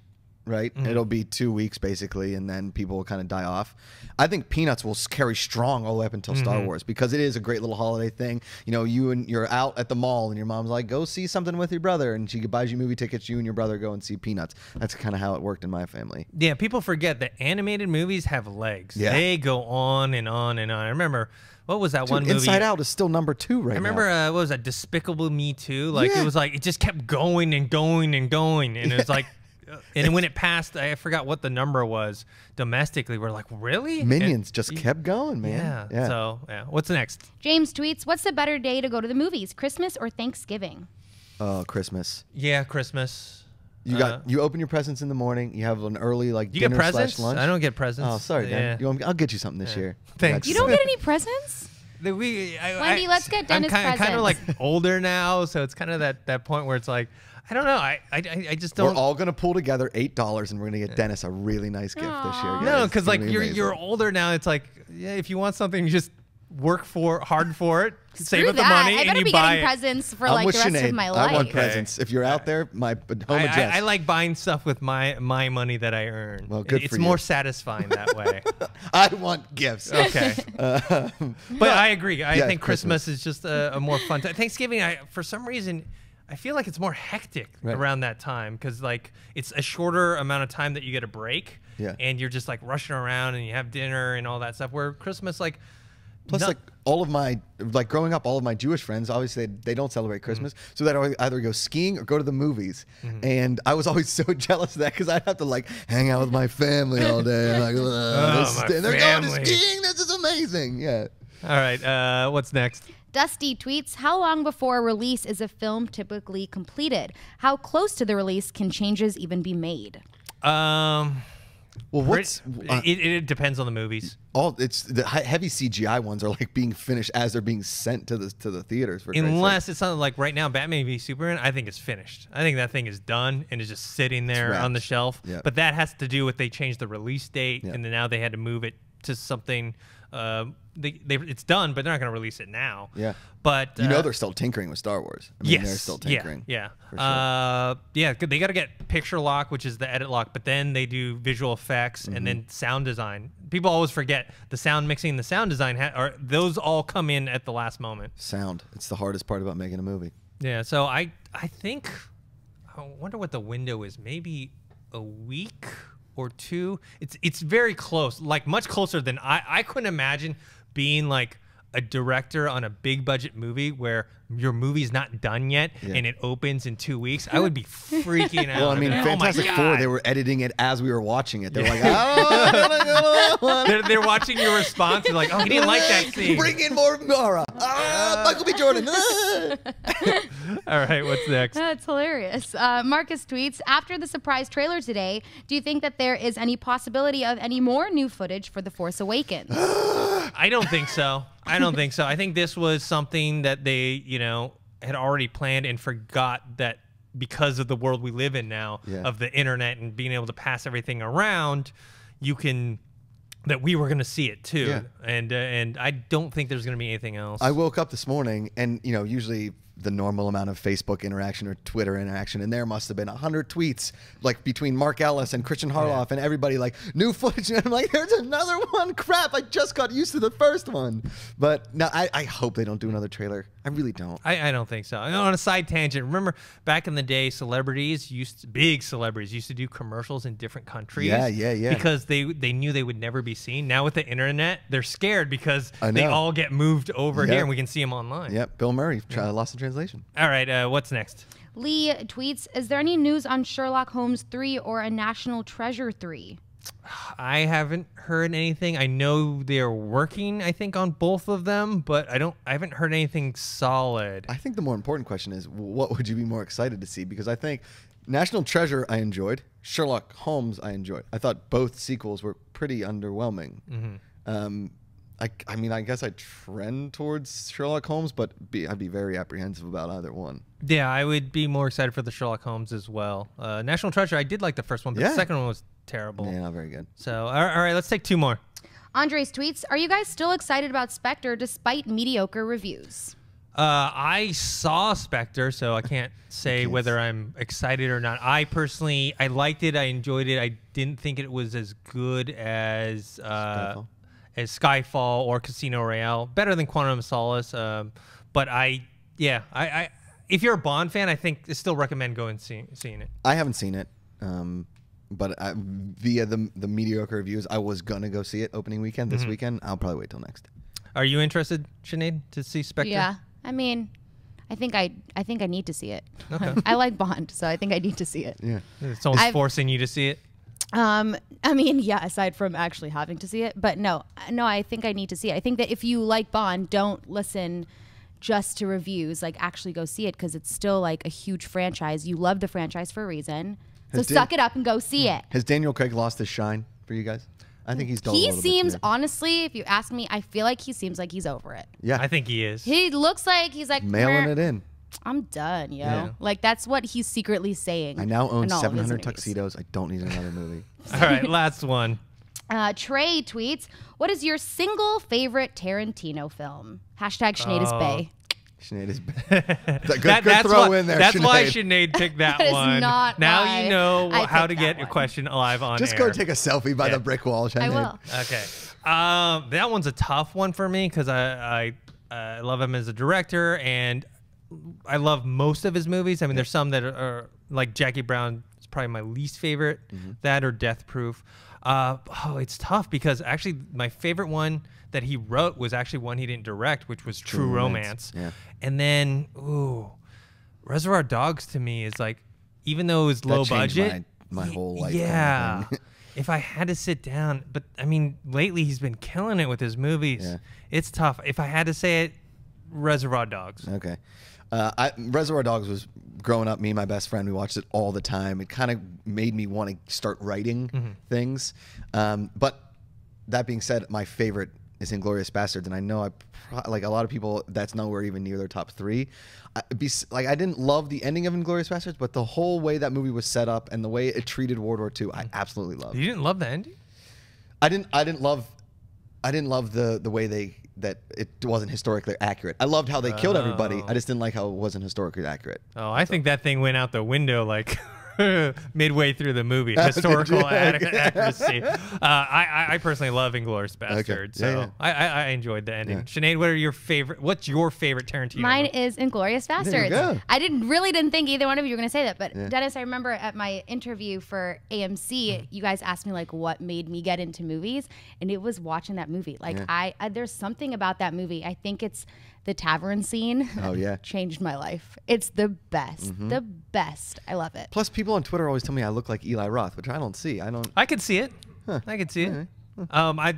right? Mm-hmm. It'll be two weeks basically, and then people will kind of die off. I think Peanuts will carry strong all the way up until mm-hmm. Star Wars, because it is a great little holiday thing. You know, you and you're out at the mall, and your mom's like, "Go see something with your brother," and she buys you movie tickets. You and your brother go and see Peanuts. That's kind of how it worked in my family. Yeah, people forget that animated movies have legs. Yeah. They go on and on and on. I remember. What was that Dude, one movie? Inside Out is still number two right now. I remember, now. Uh, what was that, Despicable Me two? Like, yeah. it was like, it just kept going and going and going. And yeah. it was like, and when it passed, I forgot what the number was domestically. We're like, really? Minions and, just kept going, man. Yeah. yeah. So, yeah. What's next? James tweets, what's the better day to go to the movies, Christmas or Thanksgiving? Oh, Christmas. Yeah, Christmas. You got uh, you open your presents in the morning. You have an early like you dinner get slash lunch. I don't get presents. Oh, sorry, Dan. Yeah. You I'll get you something this yeah. year. Thanks. You don't get any presents. we, I, Wendy, I, let's get Dennis I'm kind of like older now, so it's kind of that that point where it's like I don't know. I I, I just don't. We're all gonna pull together eight dollars, and we're gonna get yeah. Dennis a really nice gift Aww. this year. Guys. No, because like be you're amazing. you're older now. It's like yeah, if you want something, you just work for hard for it. Save up the money I and you be buy it. Presents for I'm like the rest Sinead. of my life. I want presents. If you're out there, my home I, address. I, I like buying stuff with my my money that I earn. Well, good it's for you. more satisfying that way. I want gifts. Okay, uh, but no, I agree. I yeah, think Christmas, Christmas is just a, a more fun time. Thanksgiving, I for some reason. I feel like it's more hectic right. around that time because like it's a shorter amount of time that you get a break, yeah. and you're just like rushing around and you have dinner and all that stuff. Where Christmas, like. Plus, no. like, all of my, like, growing up, all of my Jewish friends, obviously, they, they don't celebrate Christmas. Mm-hmm. So they'd either go skiing or go to the movies. Mm-hmm. And I was always so jealous of that because I'd have to, like, hang out with my family all day. Like, oh, this, they're family. going to skiing. This is amazing. Yeah. All right. Uh, what's next? Dusty tweets, how long before a release is a film typically completed? How close to the release can changes even be made? Um... Well, what's uh, it, it depends on the movies. All it's the heavy C G I ones are like being finished as they're being sent to the to the theaters. For Unless it's something like right now, Batman v Superman. I think it's finished. I think that thing is done and is just sitting there on the shelf. Yeah. But that has to do with they changed the release date, yeah. and then now they had to move it to something. Uh, they, they it's done, but they're not going to release it now. Yeah. But you know uh, they're still tinkering with Star Wars. I mean, yes, they're still tinkering. Yeah, yeah, sure. uh, yeah. They got to get picture lock, which is the edit lock, but then they do visual effects mm-hmm. and then sound design. People always forget the sound mixing, and the sound design. Ha are those all come in at the last moment? Sound. It's the hardest part about making a movie. Yeah. So I I think I wonder what the window is. Maybe a week or two. It's it's very close. Like much closer than I I couldn't imagine being like. a director on a big budget movie where your movie's not done yet yeah. and it opens in two weeks, I would be freaking out. Well, I mean, Fantastic oh Four, they were editing it as we were watching it. They're yeah. like, oh, oh, they're, they're watching your response. They're like, oh, he didn't like that scene. Bring in more Nora. Ah, uh, Michael B. Jordan. Ah. All right, what's next? That's hilarious. Uh, Marcus tweets, after the surprise trailer today, do you think that there is any possibility of any more new footage for The Force Awakens? I don't think so. I don't think so. I think this was something that they, you know, had already planned and forgot that because of the world we live in now, yeah. of the internet and being able to pass everything around, you can, that we were going to see it too. Yeah. And, uh, and I don't think there's going to be anything else. I woke up this morning and, you know, usually the normal amount of Facebook interaction or Twitter interaction, and there must have been a hundred tweets like between Mark Ellis and Christian Harloff, yeah, and everybody like new footage, and I'm like, there's another one, crap, I just got used to the first one. But no, I, I hope they don't do another trailer. I really don't. I, I don't think so. And on a side tangent, remember back in the day, celebrities used to, big celebrities used to do commercials in different countries. Yeah, yeah, yeah. Because they they knew they would never be seen. Now with the internet, they're scared because they all get moved over, yep, here, and we can see them online. Yep. Bill Murray, yeah, Lost in Translation. All right. Uh, what's next? Lee tweets: is there any news on Sherlock Holmes three or a National Treasure three? I haven't heard anything. I know they're working, I think, on both of them, but I don't. I haven't heard anything solid. I think the more important question is, what would you be more excited to see? Because I think National Treasure I enjoyed, Sherlock Holmes I enjoyed. I thought both sequels were pretty underwhelming. Mm-hmm. Um, I, I mean, I guess I trend towards Sherlock Holmes, but be, I'd be very apprehensive about either one. Yeah, I would be more excited for the Sherlock Holmes as well. Uh, National Treasure, I did like the first one, but yeah, the second one was terrible. Yeah, not very good. So, all right, all right, let's take two more. Andres tweets, are you guys still excited about Spectre despite mediocre reviews? Uh, I saw Spectre, so I can't say whether I'm excited or not. I personally, I liked it. I enjoyed it. I didn't think it was as good as... Uh, Skyfall. as Skyfall or Casino Royale, better than Quantum of Solace, um, but I, yeah, I, I, if you're a Bond fan, I think I still recommend going and see, seeing it. I haven't seen it, um, but I, via the the mediocre reviews, I was gonna go see it opening weekend this mm-hmm. weekend. I'll probably wait till next. Are you interested, Sinead, to see Spectre? Yeah, I mean, I think I, I think I need to see it. Okay. I like Bond, so I think I need to see it. Yeah, it's almost I've, forcing you to see it. Um, I mean, yeah, aside from actually having to see it, but no, no, I think I need to see it. I think that if you like Bond, don't listen just to reviews, like actually go see it. 'Cause it's still like a huge franchise. You love the franchise for a reason. Has so Dan suck it up and go see it. Has Daniel Craig lost his shine for you guys? I think he's dull. He seems, honestly, if you ask me, I feel like he seems like he's over it. Yeah. I think he is. He looks like he's like mailing it in. I'm done, yo. Yeah. Like, that's what he's secretly saying. I now own seven hundred tuxedos. I don't need another movie. All right, last one. Uh, Trey tweets, what is your single favorite Tarantino film? Hashtag Sinead is Bay. Sinead is Bay. Good, that, good throw what, in there, That's Sinead. why Sinead picked that, that one. Is not now why you know I how to get your question alive on Just air. Just go take a selfie by yeah. the brick wall, Sinead. I will. Okay. Um, that one's a tough one for me because I, I uh, love him as a director, and I love most of his movies. I mean, there's some that are, are like Jackie Brown is probably my least favorite. Mm-hmm. That or Death Proof. Uh, oh, it's tough because actually my favorite one that he wrote was actually one he didn't direct, which was True, True Romance. Romance. Yeah. And then, ooh, Reservoir Dogs to me is like, even though it was low budget, my, my whole life. Yeah. If I had to sit down, but I mean, lately he's been killing it with his movies. Yeah. It's tough. If I had to say it, Reservoir Dogs. Okay. Uh, I, Reservoir Dogs was growing up. Me and my best friend, we watched it all the time. It kind of made me want to start writing mm-hmm. things. Um, but that being said, my favorite is Inglourious Basterds, and I know I pro like a lot of people. That's nowhere even near their top three. I, be, like I didn't love the ending of Inglourious Basterds, but the whole way that movie was set up and the way it treated World War Two, I absolutely loved. You didn't love the ending? I didn't. I didn't love. I didn't love the the way they. That it wasn't historically accurate. I loved how they oh. killed everybody. I just didn't like how it wasn't historically accurate. Oh, I so. think that thing went out the window like midway through the movie. Historical accuracy. Uh, I, I personally love Inglourious Basterds, okay. so yeah, yeah. I, I enjoyed the ending. Yeah. Sinead, what are your favorite? What's your favorite Tarantino? Mine movie? is Inglourious Basterds. I didn't really didn't think either one of you were going to say that, but yeah. Dennis, I remember at my interview for A M C, mm-hmm. you guys asked me like what made me get into movies, and it was watching that movie. Like yeah. I, I, there's something about that movie. I think it's the tavern scene. Oh yeah, changed my life. It's the best, mm-hmm. the best. I love it. Plus, people on Twitter always tell me I look like Eli Roth, which I don't see. I don't. I could see it. Huh. I could see it. Right. Huh. Um, I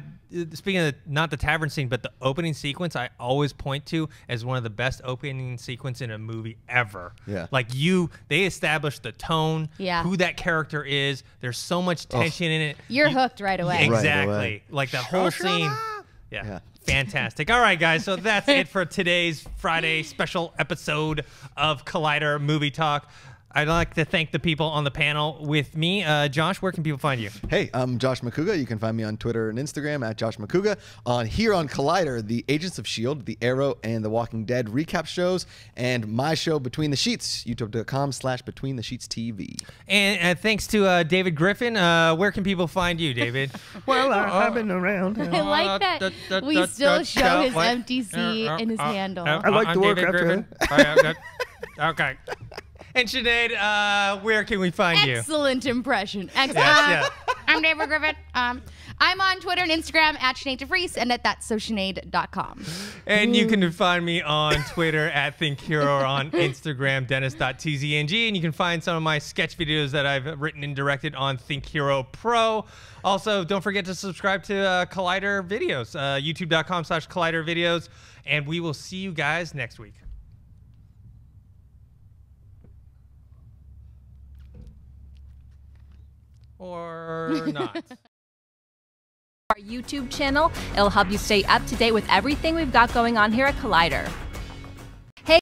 speaking of the, not the tavern scene, but the opening sequence, I always point to as one of the best opening sequence in a movie ever. Yeah. Like you, they establish the tone. Yeah. Who that character is. There's so much tension oh. in it. You're you, hooked right away. Exactly. Right away. Like the whole scene. Yeah. yeah. Fantastic. All right, guys. So that's it for today's Friday special episode of Collider Movie Talk. I'd like to thank the people on the panel with me. Uh, Josh, where can people find you? Hey, I'm Josh Macuga. You can find me on Twitter and Instagram at Josh Macuga. On here on Collider, the Agents of S H I E L D, the Arrow, and the Walking Dead recap shows, and my show Between the Sheets, youtube.com slash Between the Sheets TV. And uh, thanks to uh, David Griffin. Uh, where can people find you, David? Well, uh, I've been around. I like that da, da, da, we da, still da, show da, his what? empty seat uh, uh, in his uh, handle. Uh, I like uh, the David Griffin. After okay. And Sinead, uh, where can we find Excellent you? Excellent impression. Excellent. Yes, yes. I'm David Griffin. Um, I'm on Twitter and Instagram at Sinead DeVries and at that's so Sinead dot com. And you can find me on Twitter at ThinkHero or on Instagram, Dennis dot T Z N G. And you can find some of my sketch videos that I've written and directed on ThinkHero Pro. Also, don't forget to subscribe to uh, Collider Videos, uh, youtube.com slash Collider Videos. And we will see you guys next week. Or not. Our YouTube channel, it'll help you stay up to date with everything we've got going on here at Collider.